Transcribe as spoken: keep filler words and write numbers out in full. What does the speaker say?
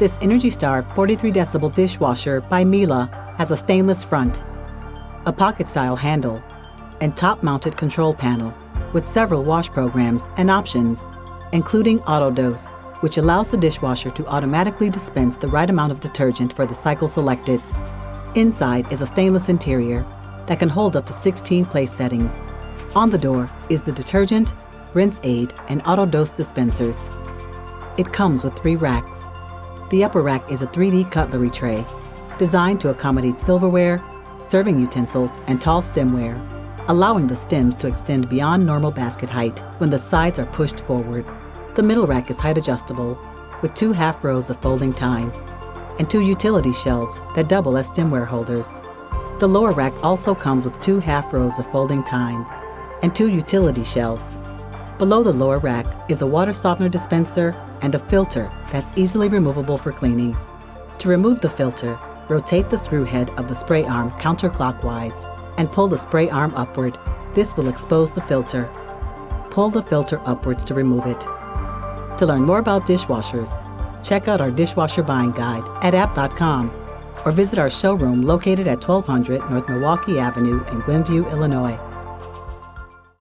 This Energy Star forty-three decibel dishwasher by Miele has a stainless front, a pocket-style handle, and top-mounted control panel with several wash programs and options, including Auto-Dose, which allows the dishwasher to automatically dispense the right amount of detergent for the cycle selected. Inside is a stainless interior that can hold up to sixteen place settings. On the door is the detergent, rinse aid, and Auto-Dose dispensers. It comes with three racks. The upper rack is a three D cutlery tray designed to accommodate silverware, serving utensils, and tall stemware, allowing the stems to extend beyond normal basket height when the sides are pushed forward. The middle rack is height adjustable with two half rows of folding tines and two utility shelves that double as stemware holders. The lower rack also comes with two half rows of folding tines and two utility shelves. Below the lower rack is a water softener dispenser and a filter that's easily removable for cleaning. To remove the filter, rotate the screw head of the spray arm counterclockwise and pull the spray arm upward. This will expose the filter. Pull the filter upwards to remove it. To learn more about dishwashers, check out our dishwasher buying guide at app dot com or visit our showroom located at twelve hundred North Milwaukee Avenue in Glenview, Illinois.